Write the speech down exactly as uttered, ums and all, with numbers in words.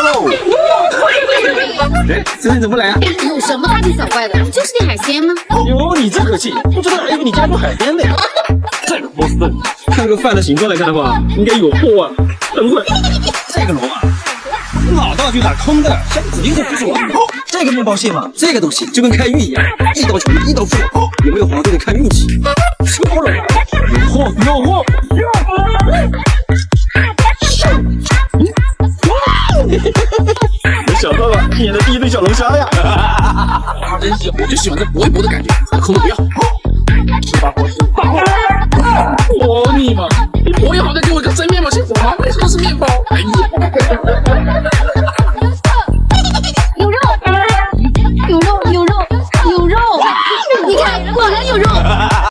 么喽？哎，今天怎么不来啊？有什么大惊小怪的？不就是那海鲜吗？哟，你这口气，不知道还以为你家住海边的呀？这个波士顿，看个饭的形状来看的话，应该有破万。等会，这个龙啊，老大就打空的，箱子一定不是我。这个面包蟹嘛，这个东西就跟开运一样，一刀出一刀出。有没有黄队的看运气？说了，有货有货。 没想到吧，一年的第一对小龙虾呀！啊，真香！我就喜欢这搏一搏的感觉，空的不要。大伙，大伙！我你妈！你搏一会儿再给我个真面包，先活吗？为什么是面包？哎呀！